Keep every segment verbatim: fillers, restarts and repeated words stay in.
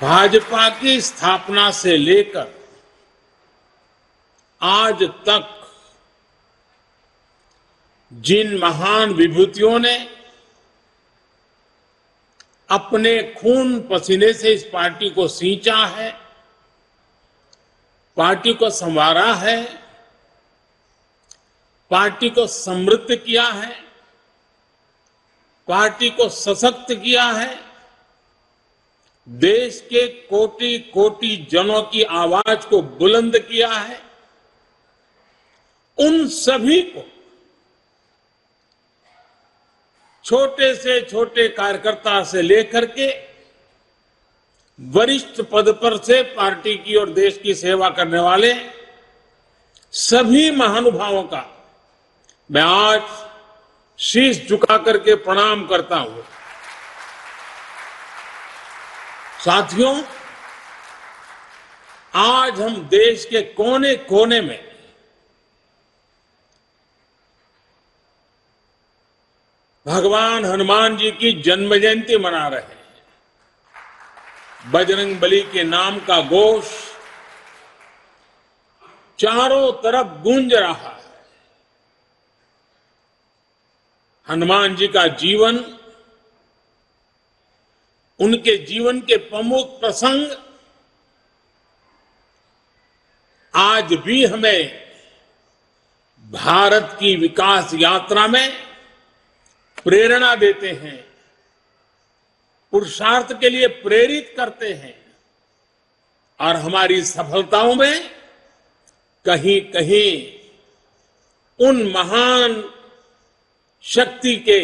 भाजपा की स्थापना से लेकर आज तक जिन महान विभूतियों ने अपने खून पसीने से इस पार्टी को सींचा है, पार्टी को संवारा है, पार्टी को समृद्ध किया है, पार्टी को सशक्त किया है, देश के कोटि कोटि जनों की आवाज को बुलंद किया है, उन सभी को छोटे से छोटे कार्यकर्ता से लेकर के वरिष्ठ पद पर से पार्टी की और देश की सेवा करने वाले सभी महानुभावों का मैं आज शीश झुका करके प्रणाम करता हूं। साथियों, आज हम देश के कोने कोने में भगवान हनुमान जी की जन्म जयंती मना रहे हैं। बजरंग बली के नाम का घोष चारों तरफ गूंज रहा है। हनुमान जी का जीवन, उनके जीवन के प्रमुख प्रसंग आज भी हमें भारत की विकास यात्रा में प्रेरणा देते हैं, पुरुषार्थ के लिए प्रेरित करते हैं और हमारी सफलताओं में कहीं कहीं उन महान शक्ति के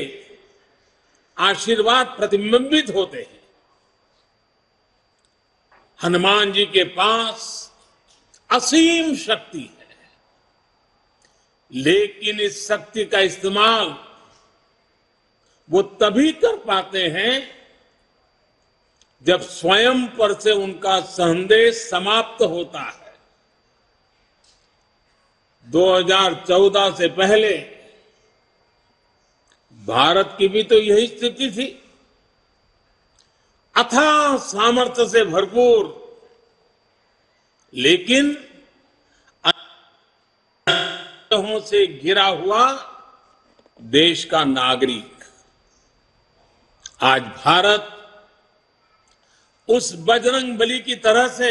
आशीर्वाद प्रतिबिंबित होते हैं। हनुमान जी के पास असीम शक्ति है, लेकिन इस शक्ति का इस्तेमाल वो तभी कर पाते हैं जब स्वयं पर से उनका संदेश समाप्त होता है। दो हज़ार चौदह से पहले भारत की भी तो यही स्थिति थी। अथाह सामर्थ्य से भरपूर, लेकिन अनहों से घिरा हुआ देश का नागरिक। आज भारत उस बजरंग बली की तरह से,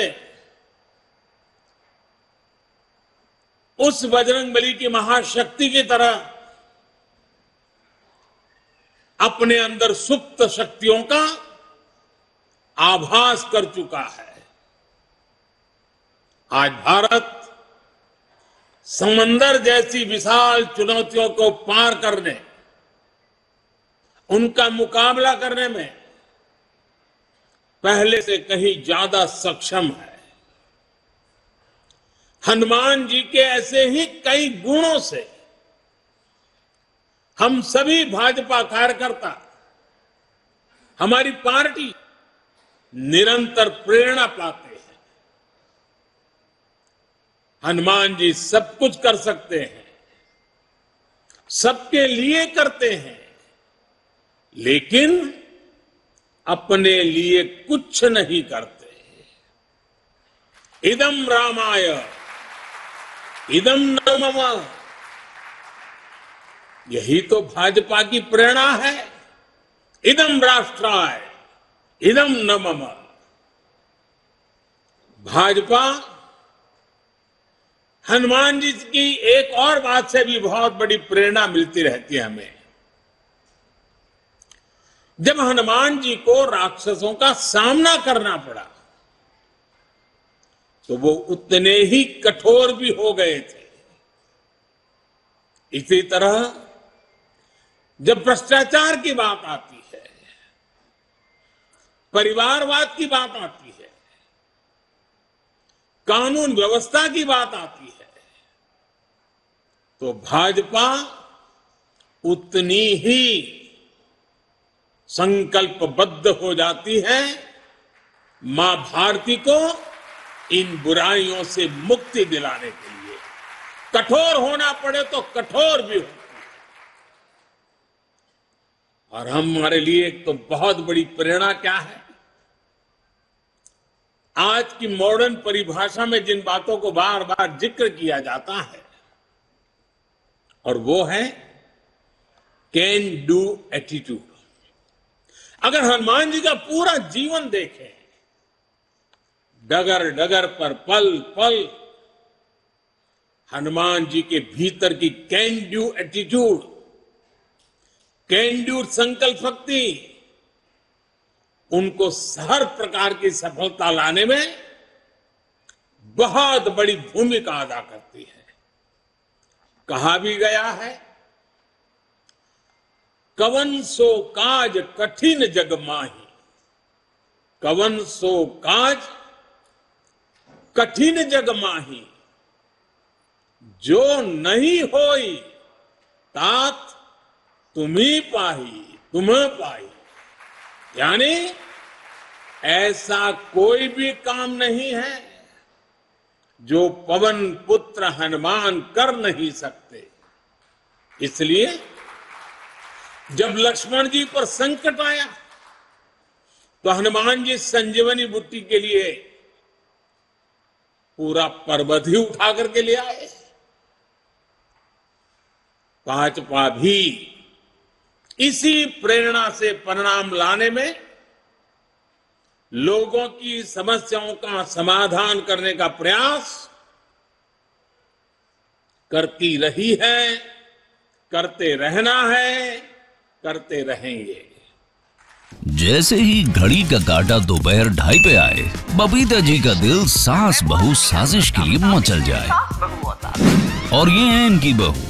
उस बजरंग बली की महाशक्ति की तरह अपने अंदर सुप्त शक्तियों का आभास कर चुका है। आज भारत समंदर जैसी विशाल चुनौतियों को पार करने, उनका मुकाबला करने में पहले से कहीं ज्यादा सक्षम है। हनुमान जी के ऐसे ही कई गुणों से हम सभी भाजपा कार्यकर्ता, हमारी पार्टी निरंतर प्रेरणा पाते हैं। हनुमान जी सब कुछ कर सकते हैं, सबके लिए करते हैं, लेकिन अपने लिए कुछ नहीं करते। इदम रामाय इदम न मम, यही तो भाजपा की प्रेरणा है। इदम राष्ट्राय इदम न मम। भाजपा हनुमान जी की एक और बात से भी बहुत बड़ी प्रेरणा मिलती रहती है हमें। जब हनुमान जी को राक्षसों का सामना करना पड़ा तो वो उतने ही कठोर भी हो गए थे। इसी तरह जब भ्रष्टाचार की बात आती है, परिवारवाद की बात आती है, कानून व्यवस्था की बात आती है, तो भाजपा उतनी ही संकल्पबद्ध हो जाती है मां भारती को इन बुराइयों से मुक्ति दिलाने के लिए। कठोर होना पड़े तो कठोर भी होती है। और हमारे लिए एक तो बहुत बड़ी प्रेरणा क्या है, आज की मॉडर्न परिभाषा में जिन बातों को बार बार जिक्र किया जाता है, और वो है कैन डू एटीट्यूड। अगर हनुमान जी का पूरा जीवन देखें, डगर डगर पर पल पल हनुमान जी के भीतर की can do attitude, can do संकल्प शक्ति उनको हर प्रकार की सफलता लाने में बहुत बड़ी भूमिका अदा करती है। कहा भी गया है, कवन सो काज कठिन जग माही, कवन सो काज कठिन जग माही, जो नहीं होई तात तुम्ही पाही तुम्हें पाही। यानी ऐसा कोई भी काम नहीं है जो पवन पुत्र हनुमान कर नहीं सकते। इसलिए जब लक्ष्मण जी पर संकट आया तो हनुमान जी संजीवनी बूटी के लिए पूरा पर्वत ही उठा करके ले आए। भाजपा भी इसी प्रेरणा से परिणाम लाने में, लोगों की समस्याओं का समाधान करने का प्रयास करती रही है, करते रहना है, करते रहेंगे। जैसे ही घड़ी का काटा दोपहर ढाई पे आए, बबीता जी का दिल सास बहु साजिश के लिए मचल जाए। और ये है इनकी बहू,